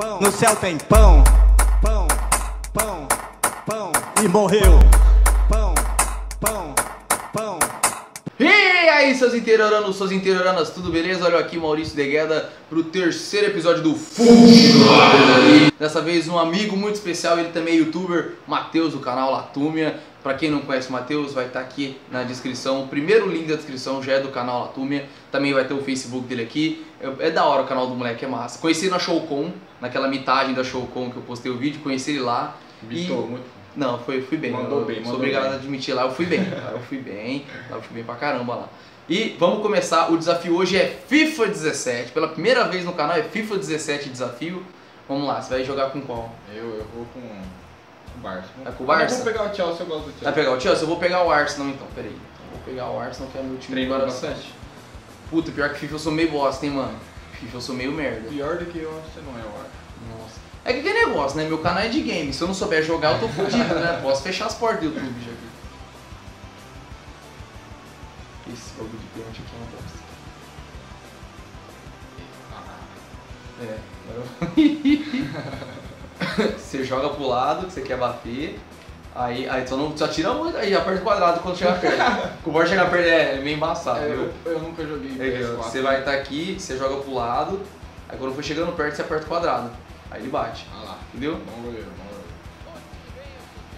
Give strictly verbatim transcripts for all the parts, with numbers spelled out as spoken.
pão, no céu tem pão, pão, pão, pão, e morreu, pão, pão, pão. E aí, seus interioranos, suas interioranas, tudo beleza? Olha aqui, Maurício Degueda, pro terceiro episódio do FutBrothers. Dessa vez um amigo muito especial, ele também é youtuber, Matheus, do canal Latumia. Pra quem não conhece o Matheus, vai estar aqui na descrição. O primeiro link da descrição já é do canal Latumia. Também vai ter o Facebook dele aqui. É, é da hora o canal do moleque, é massa. Conheci ele na Showcon, naquela mitagem da Showcon que eu postei o vídeo. Conheci ele lá. Bitou e... muito. Não, foi, fui bem. Mandou eu, bem, mandou sou obrigado bem. a admitir lá, eu fui bem. Lá eu fui bem, lá eu fui bem pra caramba lá. E vamos começar, o desafio hoje é FIFA dezessete. Pela primeira vez no canal é FIFA dezessete desafio. Vamos lá, você vai jogar com qual? Eu, eu vou com... Barça. Vai pro Barça? Eu vou pegar o Chelsea, eu gosto do Chelsea. Vai pegar o Chelsea? Eu vou pegar o Arsenal então, peraí. Eu vou pegar o Arsenal, que é meu time. Treino agora bastante. Puta, pior que FIFA eu sou meio bosta, hein, mano. FIFA eu sou meio merda. Pior do que eu, você não é, eu acho. Nossa. É que tem negócio, né? Meu canal é de game. Se eu não souber jogar, eu tô fudido, né? Posso fechar as portas do YouTube já aqui. Esse jogo de pênalti aqui é uma bosta. É, agora eu... Você joga pro lado, que você quer bater. Aí, aí só, não, só tira muito, aí aperta o quadrado quando chega perto. Com o board chegar perto é, é meio embaçado, é, viu? Eu, eu nunca joguei é, P S quatro. Você vai estar tá aqui, você joga pro lado. Aí quando for chegando perto, você aperta o quadrado. Aí ele bate. Ah lá. Entendeu? Bom goleiro, bom goleiro.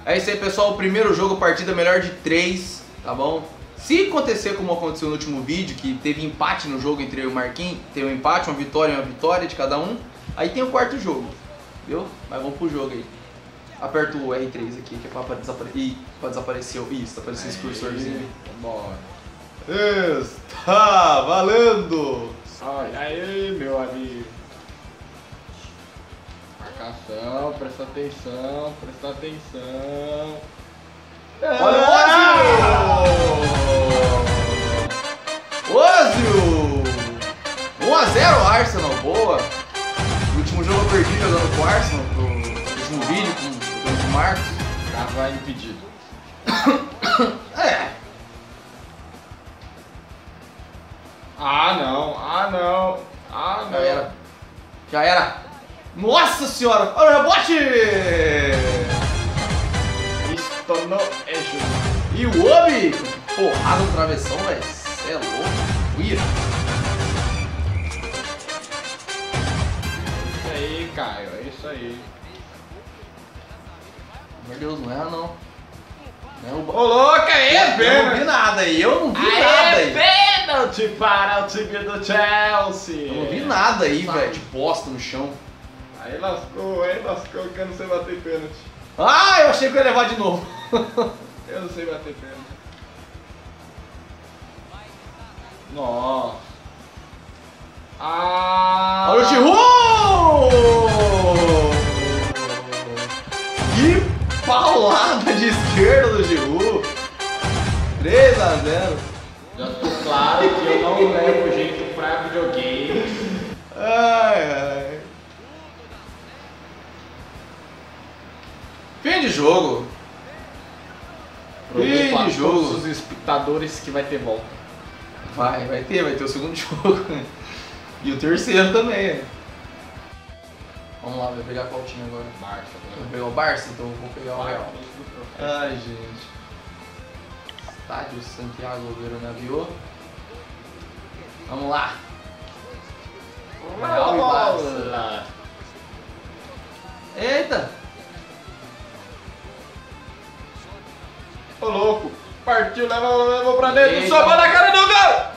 É isso aí, pessoal. O primeiro jogo, partida melhor de três, tá bom? Se acontecer como aconteceu no último vídeo, que teve empate no jogo entre eu e o Marquinhos, teve um empate, uma vitória e uma vitória de cada um. Aí tem o quarto jogo. Viu? Mas vamos pro jogo aí. Aperta o R três aqui, que é pra desaparecer. Ih, pra desaparecer. Isso, tá aparecendo esse cursorzinho. Vambora. Está valendo! Olha aí, meu amigo. Marcação, presta atenção, presta atenção. Olha o Ozil! Ozil! um a zero Arsenal, boa! O jogo eu perdi jogando com o Arsenal, no último vídeo, com o Marcos. Já vai impedido. É. Ah não, ah não, ah não. Já era. Já era. Nossa senhora, olha o rebote! Isto não é justo. E o Obi! Porrada no travessão, velho. Cê é louco. Ira. Caio, é isso aí. Meu Deus, não erra não. Ô é ba... oh, louca, é pênalti! Eu não vi nada aí, eu não vi aí nada aí. É pênalti para o time do Chelsea. Eu não vi nada aí, velho, de bosta no chão. Aí lascou, aí lascou que eu não sei bater pênalti. Ah, eu achei que eu ia levar de novo. Eu não sei bater pênalti. Nossa. Ah. Olha o Chihu! Que paulada de esquerda do Giroud! três a zero. Já tô claro que eu não levo o jeito pra videogame. Ai, ai. Fim de jogo. Fim de jogo. Todos os espectadores que vai ter volta. Vai, vai ter, vai ter o segundo jogo. E o terceiro também. Vamos lá, vai pegar qual time agora? Barça. Vou pegar o Barça, então vou pegar o Real. Ai, gente. Estádio Santiago Bernabéu. Vamos lá. Real e Barça. Eita. Ô louco. Partiu, levou, levou pra dentro. Sobrou na cara do gol.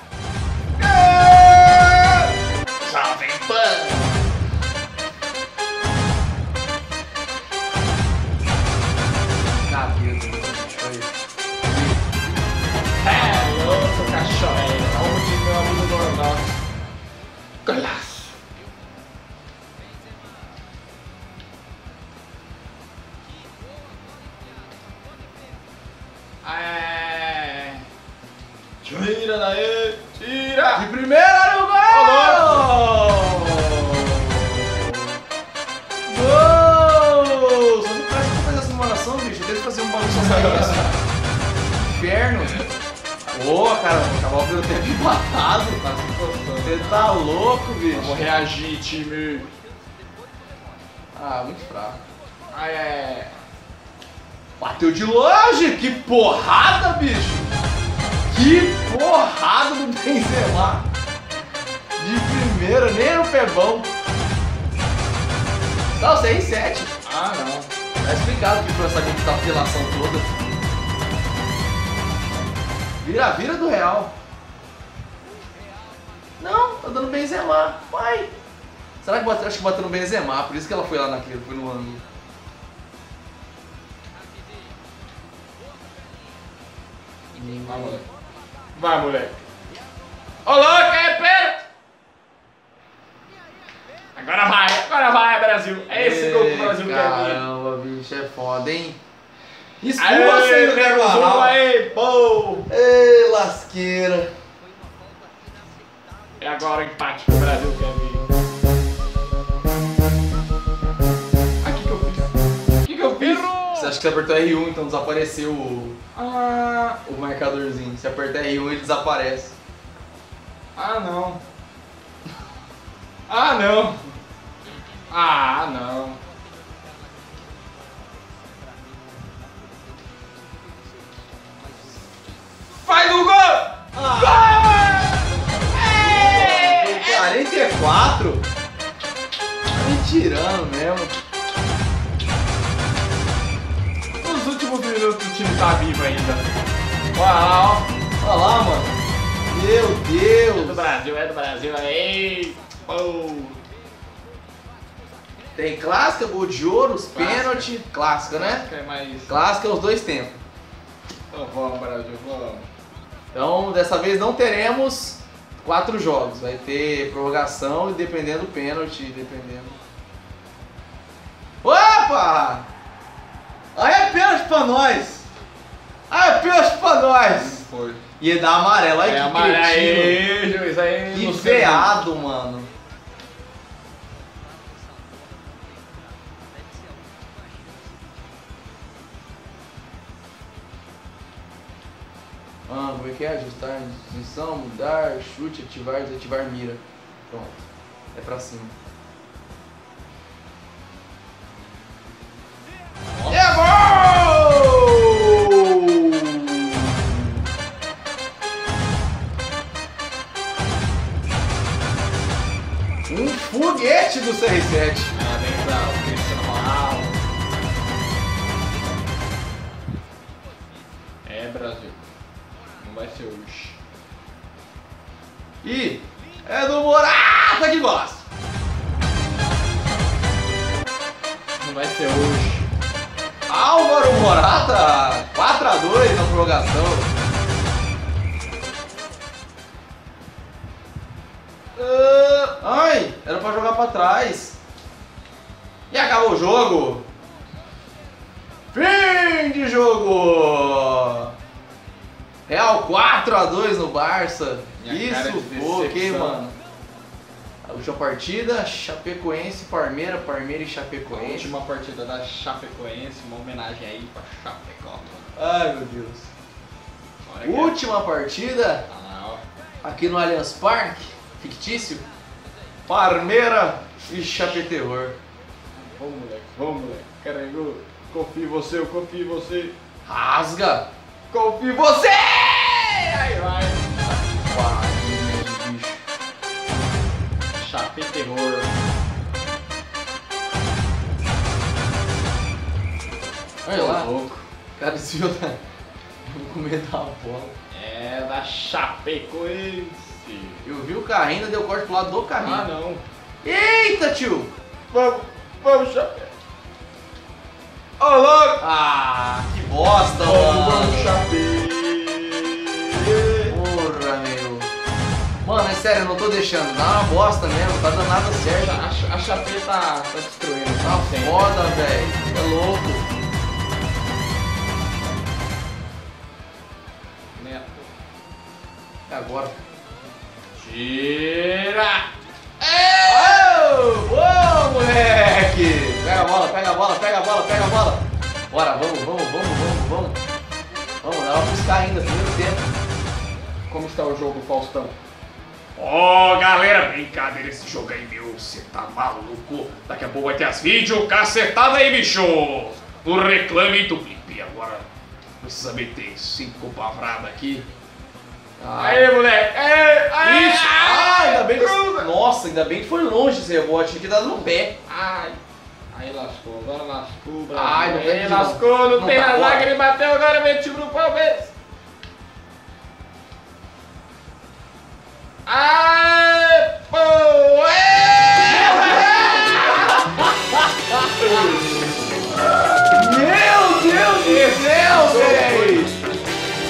Golaço! É... Tira daí! Tira! De primeira no gol! Gol! Só se parece que eu fazer essa numeração, bicho. Deixa eu fazer um bagulho só sair isso. Inferno! Boa, cara, acabou o primeiro tempo empatado. Você tá louco, bicho. Vamos reagir, time. Ah, muito fraco. Ah, é. Bateu de longe! Que porrada, bicho! Que porrada do Benzema! De primeira, nem no pé bom. Não, seis sete. Ah, não. Tá explicado que foi essa contaminação toda. Vira-vira do Real. Não, tá dando Benzema. Vai! Será que bateu? Acho que bateu no Benzema, por isso que ela foi lá naquilo, foi no ângulo. Vai, moleque. Vai, moleque. Ô, louco, é pênalti! Agora vai, agora vai, Brasil. É esse gol que o Brasil quer. Caramba, bicho, é foda, hein? Escua sem o Carvalho. Aí, pô! Ei, lasqueira. É agora o empate que o Brasil quer vir. Você acha que você apertou R um, então desapareceu o, ah, o marcadorzinho. Se apertar R um, ele desaparece. Ah, não. Ah, não. Ah, não. Faz um gol! Ah. Gol! É. quarenta e quatro? Tá me tirando mesmo. O time tá vivo ainda. Olha lá, ó. Olha lá, mano. Meu Deus. É do Brasil, é do Brasil. Aí. Oh. Tem clássica, gol de ouro, os pênaltis. Clássica, né? É mais... Clássica é os dois tempos. Então vamos, Brasil, vamos. Então, dessa vez não teremos quatro jogos. Vai ter prorrogação e dependendo do pênalti, dependendo. Opa! Aí é pênalti pra nós! Aí é pênalti pra nós! Foi. Ia dar amarelo, olha é, que amarelo. Aí, juiz, aí que veado, mano! Ah, como é que é? Ajustar posição, mudar, chute, ativar, desativar mira. Pronto. É pra cima. Um foguete do C R sete. Ah, vem pra o Cristiano Ronaldo. É, Brasil. Não vai ser hoje. E é do Morata que gosta. Não vai ser hoje. Álvaro Morata, quatro a dois na prorrogação. Uh, ai, era pra jogar pra trás. E acabou o jogo. Fim de jogo. Real quatro a dois no Barça. Minha isso, pô, que mano. A última partida, Chapecoense, Palmeira, Palmeira e Chapecoense. A última partida da Chapecoense, uma homenagem aí pra Chapecó. Ai, meu Deus. Olha última que... partida, ah, aqui no Allianz Park, fictício, Palmeira e Chapeterror. Vamos, moleque, vamos, moleque. Carregou, confio em você, eu confio em você. Rasga, confio em você! Aí vai. Vai. Chapeterror. Olha lá, louco. O cara desviou da... Vou comer da bola. É, da Chapecoense. Eu vi o carro ainda, deu corte pro lado do carrinho. Ah, não. Eita, tio. Vamos, vamos, Chapecoense. Ô, oh, louco. Ah, que bosta, mano. Vamos, vamos, Chapecoense. Porra, meu. Mano, é sério, eu não tô deixando, dá uma bosta mesmo, tá dando nada certo. A, a, a chapinha tá, tá destruindo, tá foda, velho, é louco. Neto. É agora. Tira! Ô, moleque! Pega a bola, pega a bola, pega a bola, pega a bola. Bora, vamos, vamos, vamos, vamos, vamos. Vamos, dá pra buscar ainda, primeiro tempo. Como está o jogo, Faustão? Ó, oh, galera, brincadeira esse jogo aí, meu. você tá maluco? Daqui a pouco vai ter as vídeo cacetada aí, bicho! Não reclame do blip, agora precisa meter cinco pavradas aqui. Ah. Aê, moleque! Aê, aê, isso! Ah, ainda bem que... Nossa, ainda bem que foi longe esse rebote, tinha que dar no pé. Ai! Aí lascou, agora lascou, Brasil. Ai, não tem lascou, não, não tem a zaga, ele bateu, agora metiu pro Palmeiras. Ai, pô! Meu Deus do céu, velho!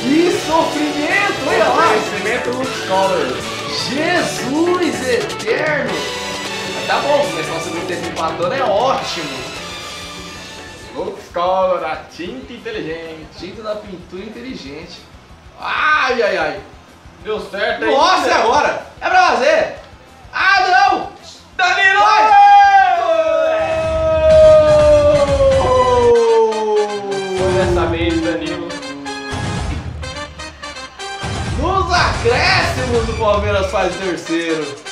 Que sofrimento, olha lá! Sofrimento dos colors. Jesus eterno! Mas tá bom, começar o segundo tempo empatando é ótimo. Lux Color, a tinta inteligente. Tinta da pintura inteligente. Ai, ai, ai. Deu certo aí. Nossa, é agora! É pra fazer! Ah, não! Danilo! Foi dessa vez, Danilo. Nos acréscimos, o Palmeiras faz terceiro.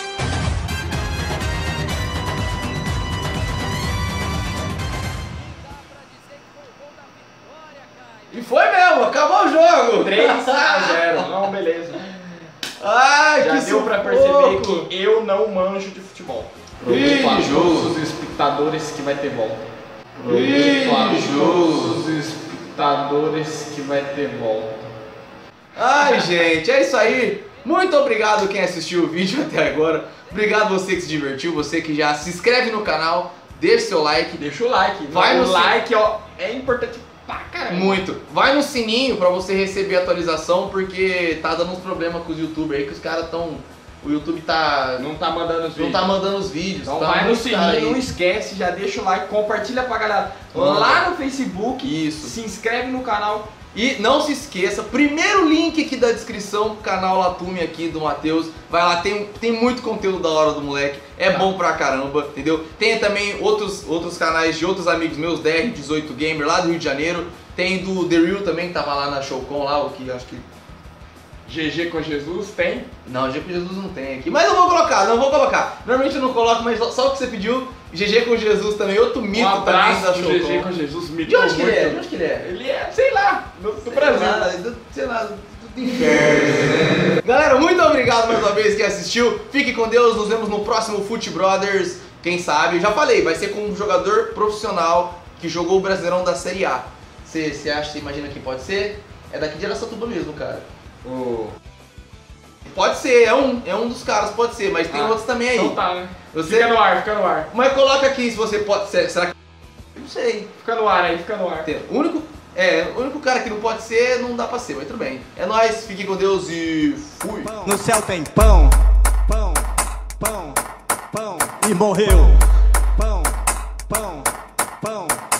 E foi mesmo, acabou o jogo! três a zero. Não, beleza. Ai, já que deu pra perceber pouco. Que eu não manjo de futebol. Preocupa os espectadores que vai ter volta. Preocupa os espectadores que vai ter volta. Ai, gente, é isso aí. Muito obrigado quem assistiu o vídeo até agora. Obrigado você que se divertiu, você que já se inscreve no canal, deixa seu like. Deixa o like. Vai no like, ó, é importante. Muito. Vai no sininho pra você receber a atualização, porque tá dando uns problemas com os youtubers aí, que os caras tão... O YouTube tá... Não tá mandando os vídeos. Não tá mandando os vídeos. Então tá, vai no sininho, não esquece, já deixa o like, compartilha pra galera lá no Facebook. Isso. Se inscreve no canal. E não se esqueça, primeiro link aqui da descrição, canal Latumia aqui do Matheus. Vai lá, tem, tem muito conteúdo da hora do moleque, é tá. bom pra caramba, entendeu? Tem também outros, outros canais de outros amigos meus, D R dezoito Gamer lá do Rio de Janeiro. Tem do The Real também, que tava lá na Showcon lá, o que acho que... G G com Jesus tem? Não, G G com Jesus não tem aqui, mas eu vou colocar, não vou colocar. Normalmente eu não coloco, mas só o que você pediu. G G com Jesus também, outro mito um também da Showcon. G G com Jesus, mito. De onde que ele é? De onde que ele é? Ele é, sei lá, do, do sei Brasil. Lá, do, sei lá, do inferno. Galera, muito obrigado mais uma vez que assistiu. Fique com Deus, nos vemos no próximo FutBrothers. Quem sabe, já falei, vai ser com um jogador profissional que jogou o Brasileirão da Série A. Você acha, você imagina que pode ser? É daqui de Araçatuba mesmo, cara. Oh. Pode ser, é um, é um dos caras, pode ser, mas tem ah, outros também aí. Então tá, né? Você... Fica no ar, fica no ar. Mas coloca aqui se você pode ser, será que... Eu não sei. Fica no ar aí, fica no ar. O único, é, o único cara que não pode ser, não dá pra ser, mas tudo bem. É nóis, fiquem com Deus e fui. No céu tem pão, pão, pão, pão, e morreu. Pão, pão, pão.